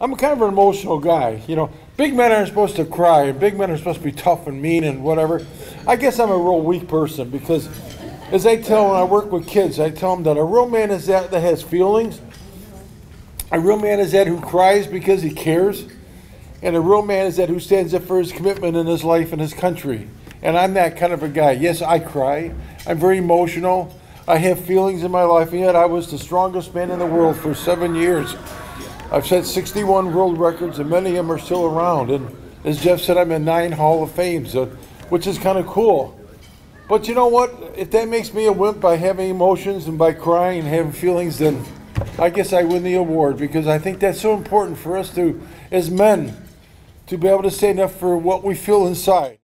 I'm kind of an emotional guy. You know, big men aren't supposed to cry, and big men are supposed to be tough and mean and whatever. I guess I'm a real weak person, because as I tell when I work with kids, I tell them that a real man is that has feelings. A real man is that who cries because he cares. And a real man is that who stands up for his commitment in his life and his country. And I'm that kind of a guy. Yes, I cry. I'm very emotional. I have feelings in my life, and yet I was the strongest man in the world for 7 years. I've set 61 world records, and many of them are still around. And as Jeff said, I'm in 9 Hall of Fames, which is kind of cool. But you know what? If that makes me a wimp by having emotions and by crying and having feelings, then I guess I win the award, because I think that's so important for us to, as men, to be able to stand up for what we feel inside.